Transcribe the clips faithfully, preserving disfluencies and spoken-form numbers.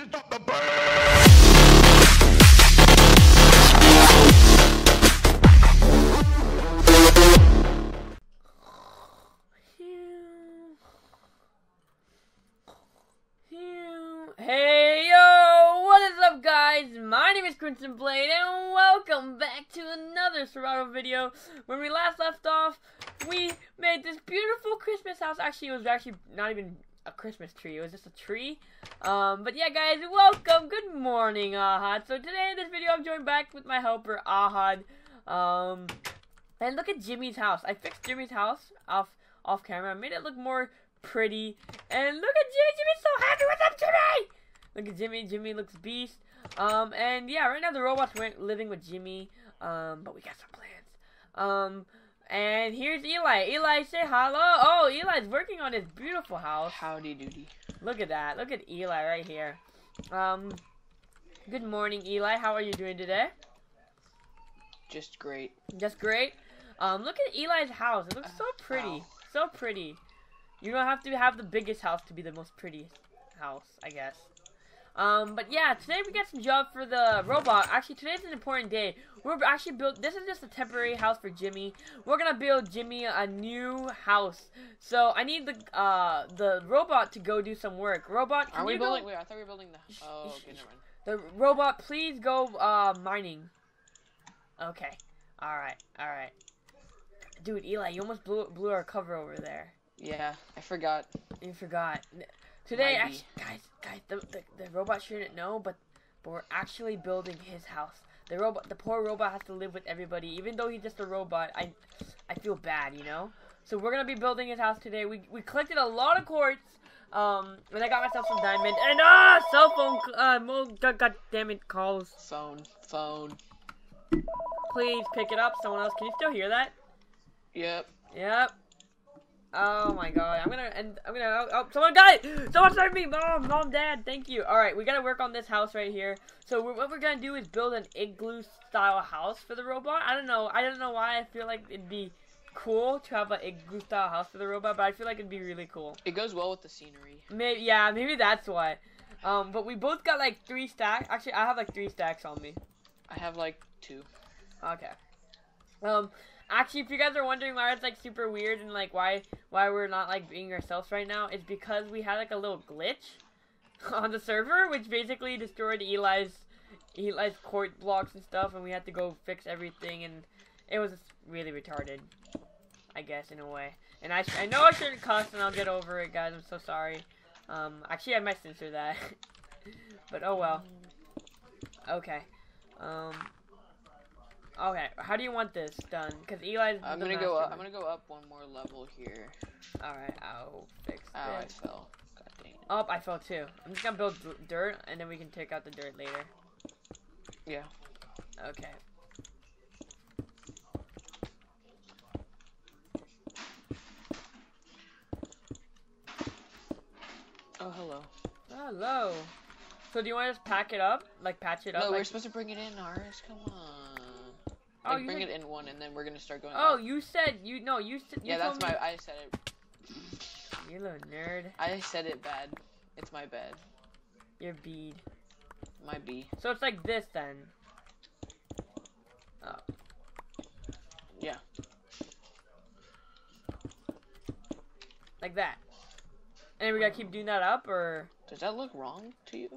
Ratchet up the Hey yo, what is up guys? My name is Crimson Blade and welcome back to another survival video. When we last left off, we made this beautiful Christmas house. Actually, it was actually not even a Christmas tree, it was just a tree. Um, but yeah guys, welcome, good morning Ahad. So today in this video I'm joined back with my helper Ahad. Um, and look at Jimmy's house. I fixed Jimmy's house off off camera, I made it look more pretty. And look at Jimmy, Jimmy's so happy, what's up Jimmy? Look at Jimmy, Jimmy looks beast. Um, and yeah, right now the robots went living with Jimmy, um, but we got some plans. Um, And here's Eli. Eli, say hello. Oh, Eli's working on his beautiful house. Howdy doody. Look at that. Look at Eli right here. Um, good morning, Eli. How are you doing today? Just great. Just great? Um, look at Eli's house. It looks so pretty. Ow. So pretty. You don't have to have the biggest house to be the most prettiest house, I guess. Um, but yeah, today we got some job for the robot. Actually, today's an important day. We're actually build. This is just a temporary house for Jimmy. We're gonna build Jimmy a new house. So I need the uh the robot to go do some work. Robot, can Are we you building? Go? Wait, I thought we were building the. Oh, okay, never mind. The robot, please go uh mining. Okay. All right. All right. Dude, Eli, you almost blew blew our cover over there. Yeah, I forgot. You forgot. Today, actually, guys, guys, the, the the robot shouldn't know, but but we're actually building his house. The robot, the poor robot, has to live with everybody, even though he's just a robot. I, I feel bad, you know. So we're gonna be building his house today. We we collected a lot of quartz, um, and I got myself some diamond and ah, cell phone, uh, god, god damn it, calls. Phone, phone. Please pick it up. Someone else, can you still hear that? Yep. Yep. Oh my god, I'm gonna end, I'm gonna, oh, someone got it! Someone saved me! Mom, mom, dad, thank you. Alright, we gotta work on this house right here. So we're, what we're gonna do is build an igloo-style house for the robot. I don't know, I don't know why I feel like it'd be cool to have an igloo-style house for the robot, but I feel like it'd be really cool. It goes well with the scenery. Maybe, yeah, maybe that's why. Um, but we both got like three stacks. Actually, I have like three stacks on me. I have like two. Okay. Um... Actually, if you guys are wondering why it's, like, super weird and, like, why why we're not, like, being ourselves right now, it's because we had, like, a little glitch on the server, which basically destroyed Eli's, Eli's court blocks and stuff, and we had to go fix everything, and it was really retarded, I guess, in a way. And I, I know I shouldn't cuss, and I'll get over it, guys. I'm so sorry. Um, actually, I might censor that. But, oh, well. Okay. Um... Okay, how do you want this done? Because Eli's. I'm gonna go. Up, I'm gonna go up one more level here. All right, I'll fix this. Oh, I fell. God dang it. Oh, I fell too. I'm just gonna build dirt, and then we can take out the dirt later. Yeah. Okay. Oh, hello. Hello. So do you want to just pack it up, like patch it up? No, like... we're supposed to bring it in, ours. Come on. Like, oh, you bring said... it in one, and then we're gonna start going. Oh, out. You said you no, you said. Yeah, that's my. Me... I said it. You little nerd. I said it bad. It's my bad. Your bead. My bee. So it's like this then. Oh. Yeah. Like that. And we gotta keep doing that up, or. Does that look wrong to you?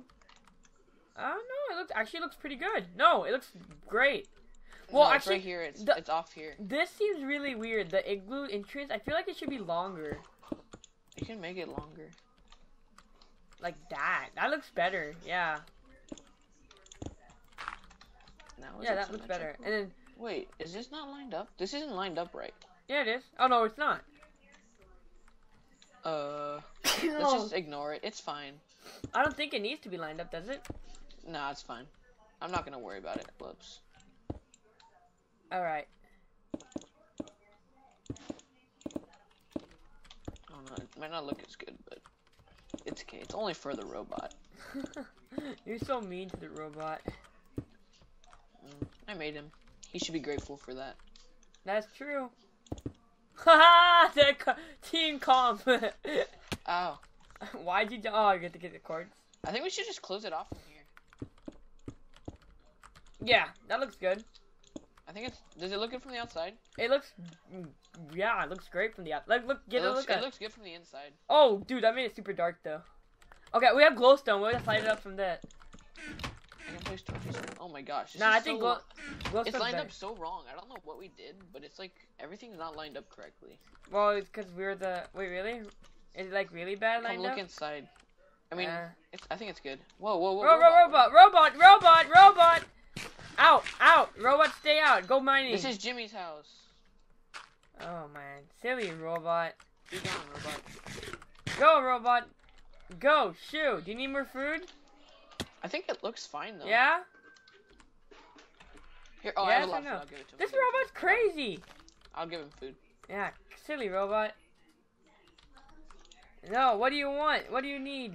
I don't know. It looks actually looks pretty good. No, it looks great. Well, no, actually, it's right here. It's, the, it's off here. This seems really weird. The igloo entrance, I feel like it should be longer. You can make it longer. Like that. That looks better. Yeah. That yeah, that looks better. And then, wait, is this not lined up? This isn't lined up right. Yeah, it is. Oh no, it's not. Uh, let's just ignore it. It's fine. I don't think it needs to be lined up, does it? Nah, it's fine. I'm not gonna worry about it. Whoops. All right. Oh no, it might not look as good, but it's okay. It's only for the robot. You're so mean to the robot. Mm, I made him. He should be grateful for that. That's true. Haha! Team comp. Ow. Why'd you? Oh, you have to get the cords. I think we should just close it off from here. Yeah, that looks good. I think it's. Does it look good from the outside? It looks. Yeah, it looks great from the outside. Like, look, get it. Looks, look at, it looks good from the inside. Oh, dude, that made it super dark though. Okay, we have glowstone. We're gonna light it up from that. I can place torches. Oh my gosh. Nah, I think so, glow, it's lined better. up so wrong. I don't know what we did, but it's like everything's not lined up correctly. Well, it's because we're the. Wait, really? Is it like really bad lined Come look up? inside. I mean, uh, it's, I think it's good. Whoa, whoa, whoa. Robot, robot, robot, robot, robot. Out, out. Robot, stay out. Go mining. This is Jimmy's house. Oh, man. Silly robot. Be gone, robot. Go, robot. Go, shoot. Do you need more food? I think it looks fine, though. Yeah? Here, oh, yes, I have a lot of food. I'll give it to him. This robot's crazy. I'll give him food. Yeah, silly robot. No, what do you want? What do you need?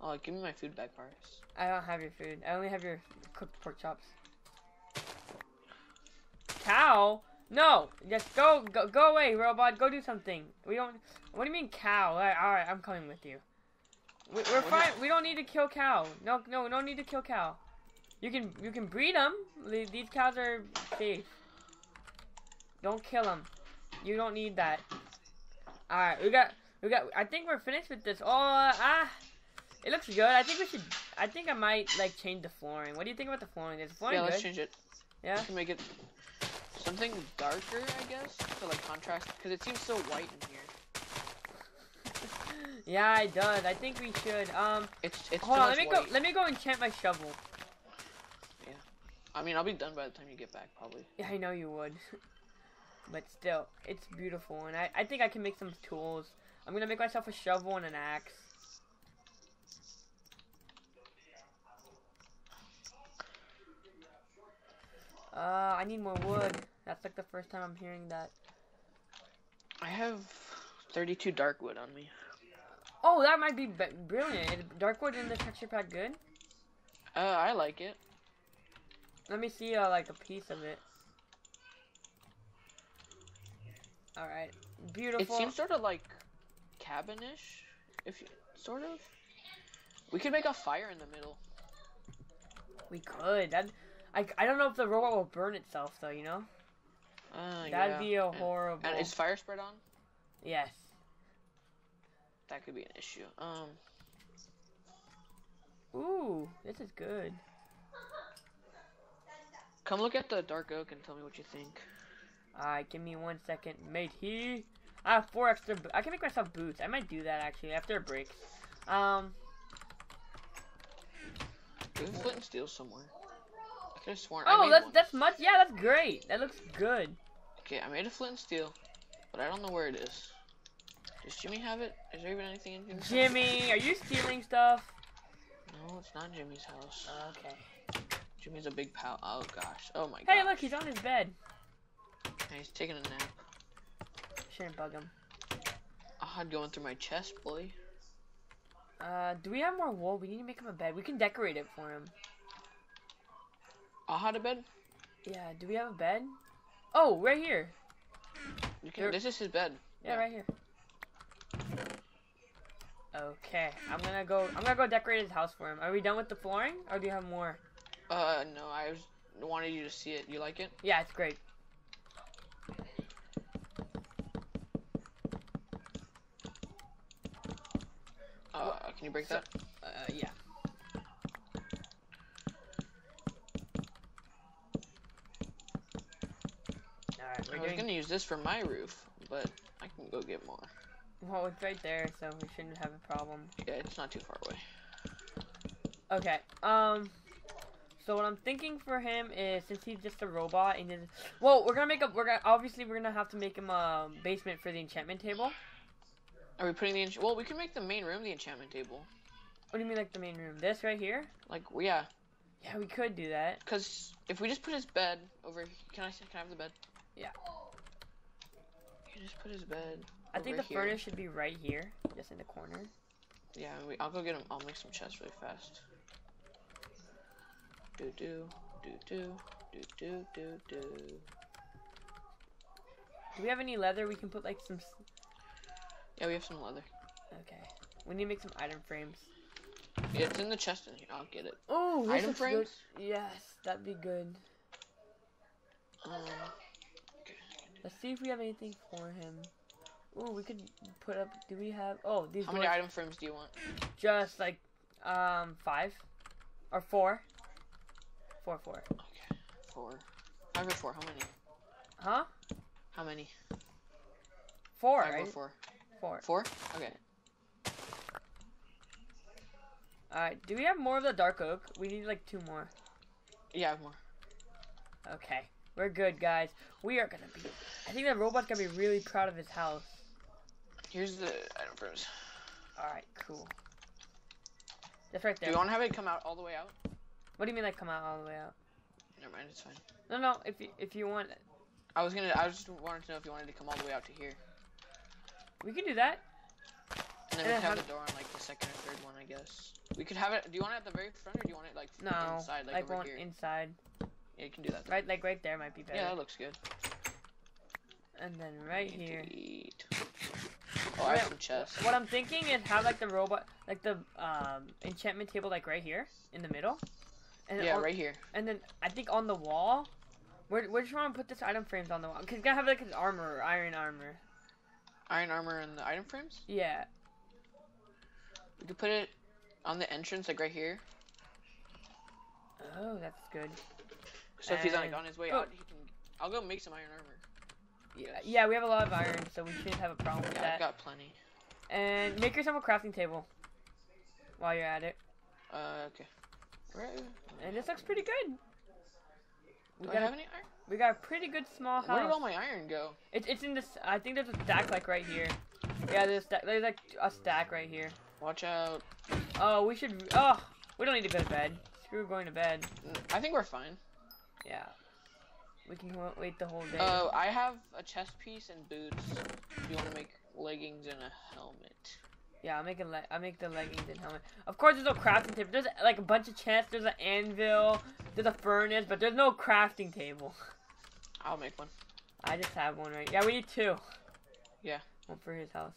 Oh, give me my food back, Mars. I don't have your food. I only have your cooked pork chops. Cow? No! Just go, go, go away, robot. Go do something. We don't. What do you mean, cow? All right, all right I'm coming with you. We, we're fine. We don't need to kill cow. No, no, we don't need to kill cow. You can, you can breed them. These cows are safe. Don't kill them. You don't need that. All right, we got, we got. I think we're finished with this. Oh, uh, ah. It looks good. I think we should. I think I might like change the flooring. What do you think about the flooring? Is the flooring yeah, good? Yeah, let's change it. Yeah. Let's make it something darker, I guess, to like contrast, because it seems so white in here. Yeah, it does. I think we should. Um. It's it's. Hold on. Let me white. go. Let me go enchant my shovel. Yeah. I mean, I'll be done by the time you get back, probably. Yeah, I know you would. But still, it's beautiful, and I I think I can make some tools. I'm gonna make myself a shovel and an axe. Uh, I need more wood. That's like the first time I'm hearing that. I have thirty-two dark wood on me. Oh, that might be, be brilliant. Is dark wood in the texture pack good? Uh, I like it. Let me see, uh, like a piece of it. All right, beautiful. It seems sort of like cabin-ish, if you, sort of. We could make a fire in the middle. We could. That. I, I don't know if the robot will burn itself, though, you know? Uh, That'd yeah. be a horrible... And, and is fire spread on? Yes. That could be an issue. Um. Ooh, this is good. Come look at the dark oak and tell me what you think. Alright, give me one second, matey. I have four extra... I can make myself boots. I might do that, actually, after a break. Um. Can we flint and steel somewhere? Oh, that's, that's much. Yeah, that's great. That looks good. Okay, I made a flint and steel, but I don't know where it is. Does Jimmy have it? Is there even anything in Jimmy's Jimmy, house? Are you stealing stuff? No, it's not Jimmy's house. Okay. Jimmy's a big pal. Oh, gosh. Oh, my God. Hey, gosh. Look, he's on his bed. Hey, he's taking a nap. Shouldn't bug him. Ahad going through my chest, boy. Uh, do we have more wool? We need to make him a bed. We can decorate it for him. Ahad a bed? Yeah, do we have a bed? Oh, right here. You can, this is his bed. Yeah, yeah, right here. Okay, I'm gonna go I'm gonna go decorate his house for him. Are we done with the flooring, or do you have more? Uh, no, I just wanted you to see it. You like it? Yeah, it's great. Uh, can you break so, that? Uh, yeah. I was gonna use this for my roof, but I can go get more. Well, it's right there, so we shouldn't have a problem. Yeah, it's not too far away. Okay, um, so what I'm thinking for him is, since he's just a robot, and then, well, we're gonna make up. We're gonna obviously we're gonna have to make him a basement for the enchantment table. Are we putting the enchantment? Well, we can make the main room the enchantment table. What do you mean, like the main room? This right here? Like, yeah. Yeah, we could do that. Cause if we just put his bed over, can I can I have the bed? Yeah. You just put his bed. I think the here. furnace should be right here, just in the corner. Yeah, we, I'll go get him. I'll make some chests really fast. Do do do do do do do do. Do we have any leather? We can put like some. Yeah, we have some leather. Okay. We need to make some item frames. It's in the chest in here. I'll get it. Oh, item frames. Good. Yes, that'd be good. Um, okay. Let's see if we have anything for him. Ooh, we could put up. Do we have? Oh, these. How many item frames do you want? Just like, um, five, or four. Four, four. Okay, four. Five or four. How many? Huh? How many? Four. Five, right? Or four. Four. Four. Okay. Alright, do we have more of the dark oak? We need like two more. Yeah, I have more. Okay, we're good, guys. We are gonna be. I think that robot's gonna be really proud of his house. Here's the item frames. Alright, cool. That's right there. Do you wanna have it come out all the way out? What do you mean, like come out all the way out? Never mind, it's fine. No, no. If you if you want. I was gonna. I just wanted to know if you wanted to come all the way out to here. We can do that. And then we can have the door on like the second or third one, I guess. We could have it. Do you want it at the very front, or do you want it like no, inside, like, like over here? Inside. Yeah, you can do that. Though. Right, like right there might be better. Yeah, that looks good. And then right here. Oh, I have some chests. What I'm thinking is have like the robot, like the um, enchantment table, like right here in the middle. And yeah, on, right here. And then I think on the wall, we're we're just want to put this item frames on the wall, cause you gotta have like his armor, iron armor. Iron armor and the item frames. Yeah. We could put it on the entrance, like right here. Oh, that's good. So and if he's like on his way oh. out, he can. I'll go make some iron armor. Yeah, yeah, we have a lot of iron, so we shouldn't have a problem with yeah, that. I've got plenty. And make yourself a crafting table while you're at it. Uh, okay. Right. And this looks pretty good. We Do got I have a, any iron? We got a pretty good small house. Where did all my iron go? It's it's in this. I think there's a stack like right here. Yeah, there's there's like a stack right here. Watch out. Oh, we should. Oh, we don't need to go to bed. Screw going to bed. I think we're fine. Yeah. We can wait the whole day. Oh, uh, I have a chest piece and boots. If you want to make leggings and a helmet. Yeah, I'll make, a le I'll make the leggings and helmet. Of course, there's no crafting table. There's like a bunch of chests. There's an anvil. There's a furnace, but there's no crafting table. I'll make one. I just have one right. Yeah, we need two. Yeah. One for his house.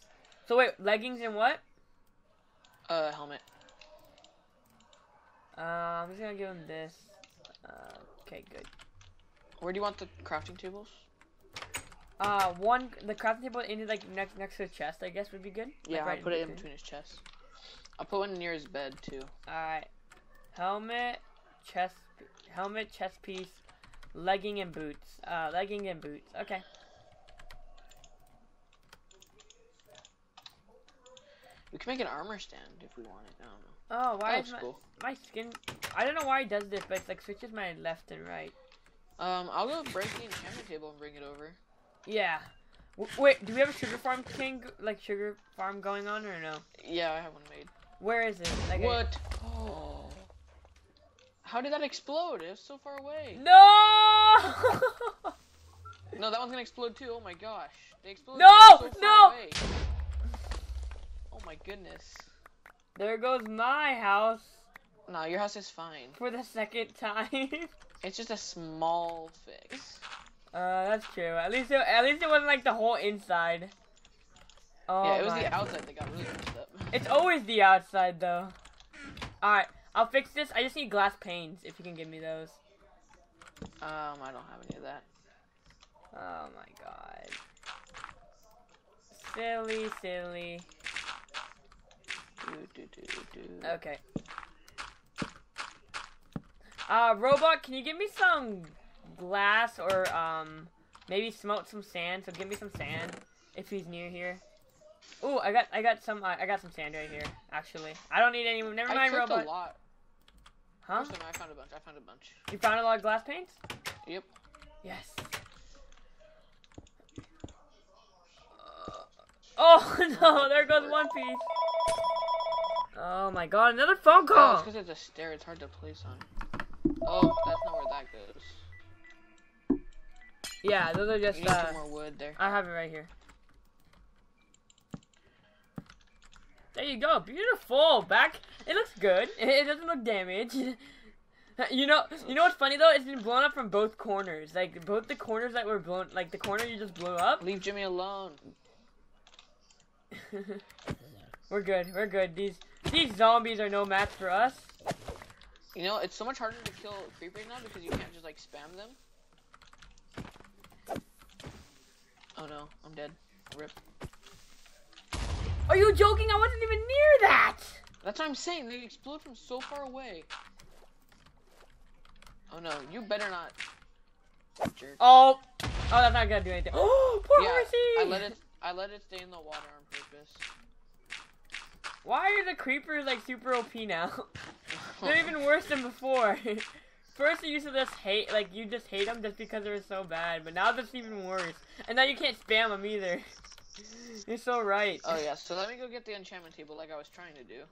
So wait, leggings and what? Uh, helmet. Uh, I'm just gonna give him this. Uh, okay, good. Where do you want the crafting tables? Uh, one, the crafting table in like next next to the chest, I guess would be good. Yeah, like, right I'll put in it in between his chest. I'll put one near his bed too. Alright. Helmet, chest, helmet, chest piece, legging and boots. Uh, legging and boots. Okay. We can make an armor stand if we want it. I don't know. Oh, why is my, cool. my skin... I don't know why he does this, but it's like switches my left and right. Um, I'll go break the enchantment table and bring it over. Yeah. W wait, do we have a sugar farm thing, like sugar farm going on or no? Yeah, I have one made. Where is it? Like what? I... Oh. How did that explode? It was so far away. No! No, that one's gonna explode too. Oh my gosh. They exploded no! so far no! away. Oh my goodness. There goes my house. No, your house is fine. For the second time. It's just a small fix. Uh, that's true. At least it, at least it wasn't like the whole inside. Oh, yeah, it was the outside that got really messed up. It's always the outside though. Alright, I'll fix this. I just need glass panes if you can give me those. Um, I don't have any of that. Oh my god. Silly, silly. Do, do, do, do. Okay. Uh, robot, can you give me some glass or, um, maybe smelt some sand? So give me some sand if he's near here. Ooh, I got, I got some, uh, I got some sand right here, actually. I don't need any, never mind, robot. I cooked a lot. Huh? First time I found a bunch, I found a bunch. You found a lot of glass panes? Yep. Yes. Uh, oh, no, there goes one piece. Oh my god, another phone call! Oh, it's because it's a stair, it's hard to place on. Oh, that's not where that goes. Yeah, those are just, you need uh... some more wood there. I have it right here. There you go, beautiful! Back, it looks good. It doesn't look damaged. You know, you know what's funny though? It's been blown up from both corners. Like, both the corners that were blown, like the corner you just blew up. Leave Jimmy alone. We're good, we're good. These... These zombies are no match for us. You know, it's so much harder to kill creepers now because you can't just like spam them. Oh no, I'm dead. Rip. Are you joking? I wasn't even near that! That's what I'm saying, they explode from so far away. Oh no, you better not. Jerk. Oh! Oh, that's not gonna do anything. Oh, poor yeah, Percy! I let it I let it stay in the water on purpose. Why are the creepers like super O P now? They're even worse than before. First you used to just hate, like you just hate them just because they were so bad, but now that's even worse. And now you can't spam them either. You're so right. Oh yeah, so let me go get the enchantment table like I was trying to do.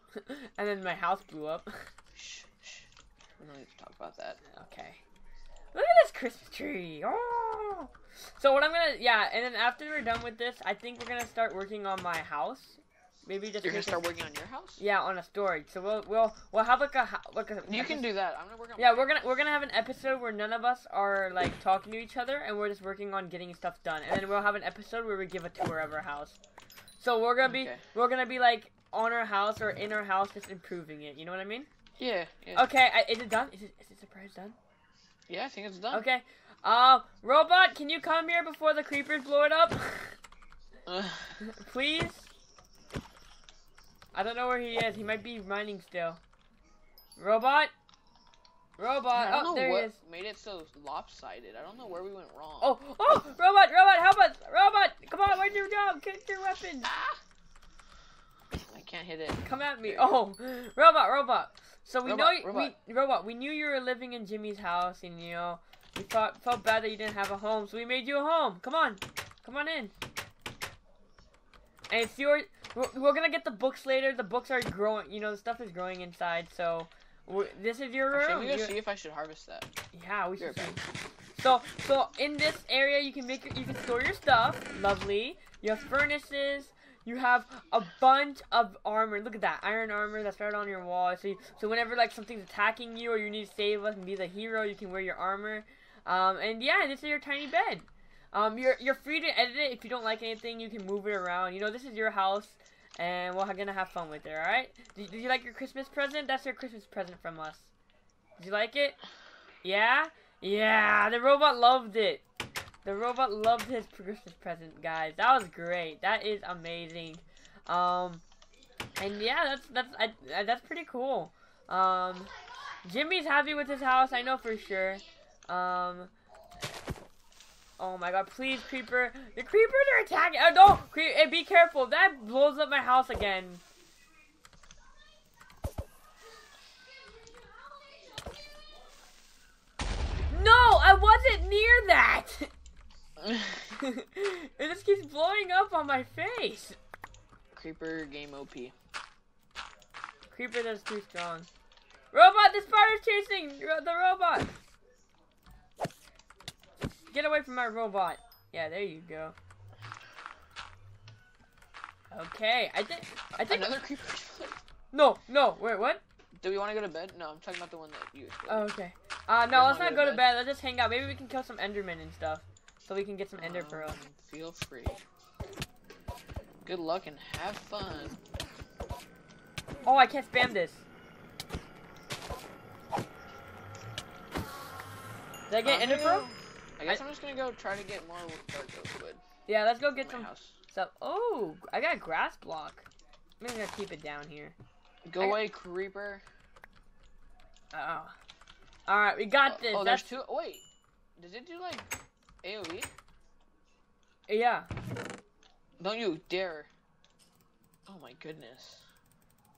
And then my house blew up. Shh, shh. We don't need to talk about that. Okay. Look at this Christmas tree. Oh. So what I'm gonna, yeah, and then after we're done with this, I think we're gonna start working on my house. Maybe just you're gonna start working on your house? Yeah, on a storage. So we'll we'll we'll have like a like a. You episode. Can do that. I'm gonna work on. Yeah, my we're gonna we're gonna have an episode where none of us are like talking to each other, and we're just working on getting stuff done. And then we'll have an episode where we give a tour of our house. So we're gonna be okay. we're gonna be like on our house or in our house, just improving it. You know what I mean? Yeah. yeah. Okay. I, is it done? Is it is it surprise done? Yeah, I think it's done. Okay. Uh, robot, can you come here before the creepers blow it up? Please. I don't know where he is. He might be mining still. Robot? Robot. Oh, there he is. Made it so lopsided. I don't know where we went wrong. Oh, oh, robot, robot, help us. Robot, come on, where'd you go? Get your weapons. Ah! I can't hit it. Come at me. Oh, robot, robot. So we robot, know, you, robot. We, robot, we knew you were living in Jimmy's house, and you know, we thought, felt bad that you didn't have a home, so we made you a home. Come on. Come on in. And it's your... We're gonna get the books later. The books are growing. You know, the stuff is growing inside. So, we're, this is your room. Should we go see if I should harvest that? Yeah, we should. So, so in this area, you can make your, you can store your stuff. Lovely. You have furnaces. You have a bunch of armor. Look at that iron armor that's right on your wall. So, you, so whenever like something's attacking you or you need to save us and be the hero, you can wear your armor. Um, and yeah, this is your tiny bed. Um, you're, you're free to edit it. If you don't like anything, you can move it around. You know, this is your house, and we're going to have fun with it, alright? Did, did you like your Christmas present? That's your Christmas present from us. Did you like it? Yeah? Yeah, the robot loved it. The robot loved his Christmas present, guys. That was great. That is amazing. Um, and yeah, that's, that's, I, I, that's pretty cool. Um, Jimmy's happy with his house, I know for sure. Um... Oh my god, please, creeper. The creepers are attacking. Oh, no. Cre hey, be careful. That blows up my house again. No, I wasn't near that. It just keeps blowing up on my face. Creeper game O P. Creeper that's too strong. Robot, the spider's chasing the robot. Get away from my robot. Yeah, there you go. Okay, I think I think another creeper. No, no. Wait, what? Do we want to go to bed? No, I'm talking about the one that you exploded. Oh, okay. Uh, no, let's not go to bed. Let's just hang out. Maybe we can kill some Endermen and stuff, so we can get some Ender pearls. Um, feel free. Good luck and have fun. Oh, I can't spam this. Did I get um, Ender pearl? I guess I, I'm just gonna go try to get more dark oak wood. Yeah, let's go get some stuff. Oh, I got a grass block. I'm gonna keep it down here. Go I away, got... creeper. Uh oh. Alright, we got oh, this. Oh, That's... there's two. Wait, does it do like A O E? Yeah. Don't you dare. Oh my goodness.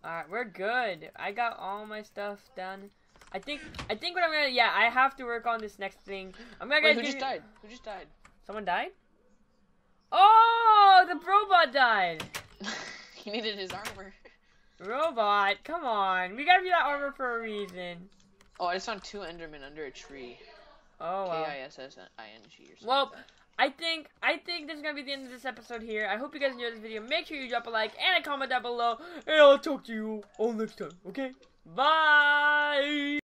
Alright, we're good. I got all my stuff done. I think I think what I'm gonna yeah I have to work on this next thing. I'm gonna. Wait, who just died? Who just died? Someone died? Oh, the robot died. He needed his armor. Robot, come on, we gotta be that armor for a reason. Oh, I just found two Endermen under a tree. Oh wow. K I S S I N G or something. Well, I think I think this is gonna be the end of this episode here. I hope you guys enjoyed this video. Make sure you drop a like and a comment down below, and I'll talk to you all next time. Okay. Bye!